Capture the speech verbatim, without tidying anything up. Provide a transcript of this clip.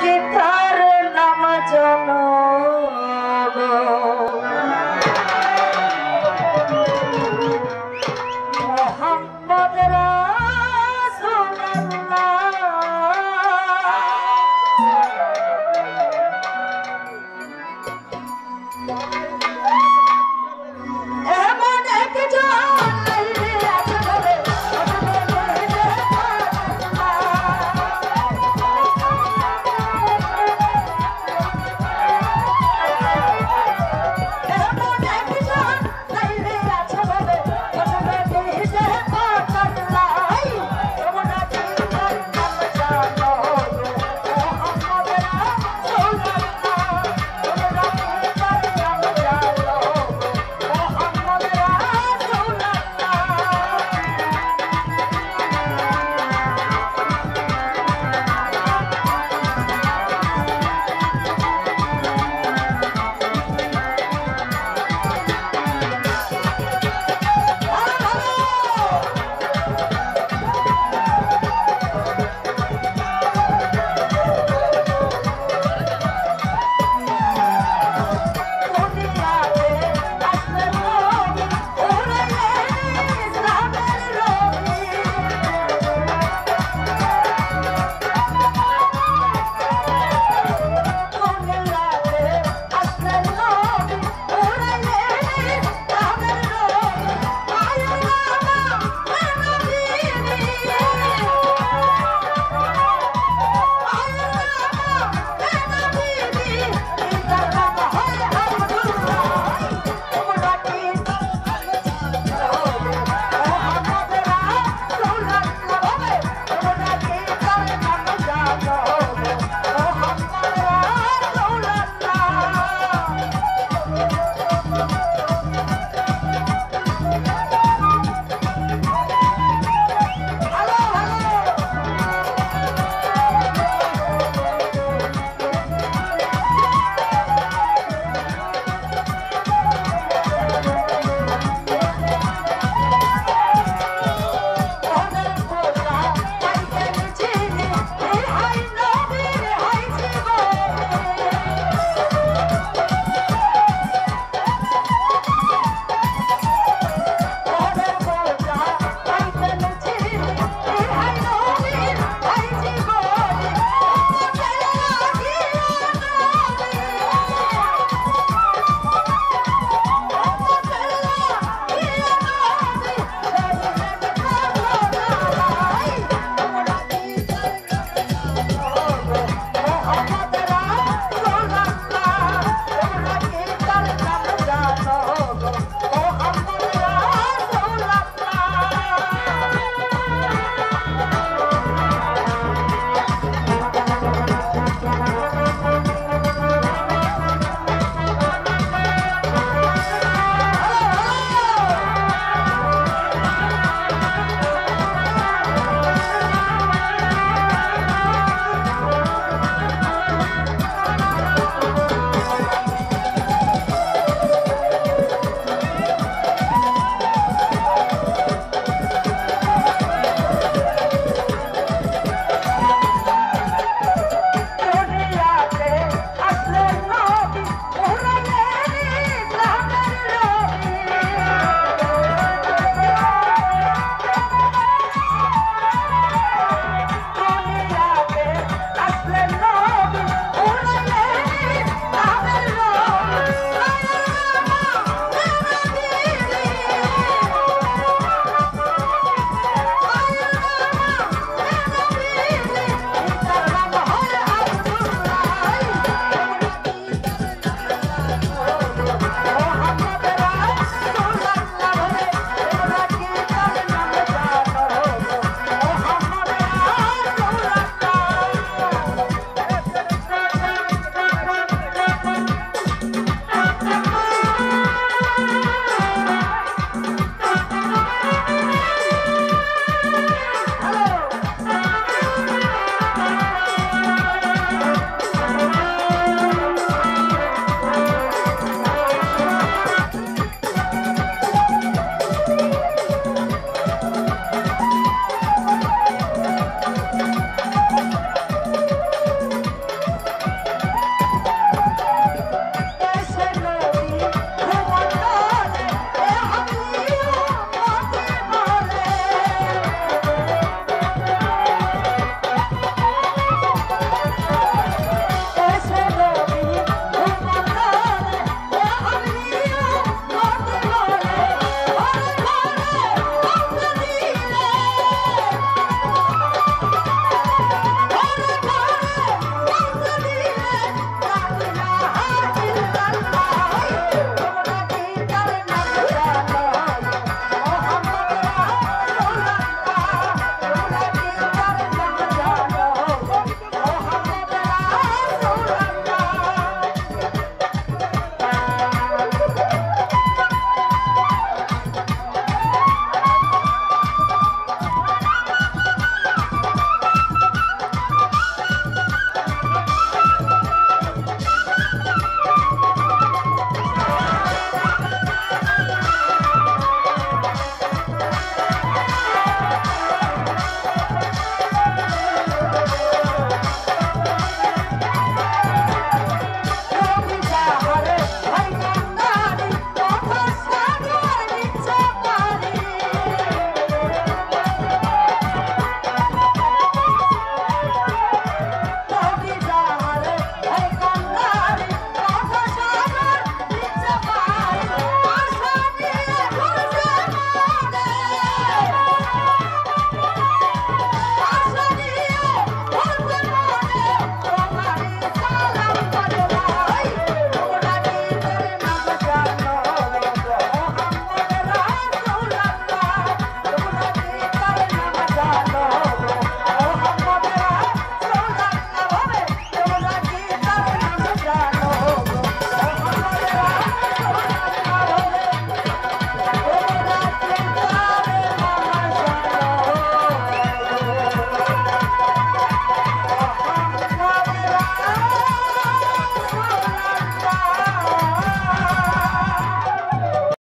keep time.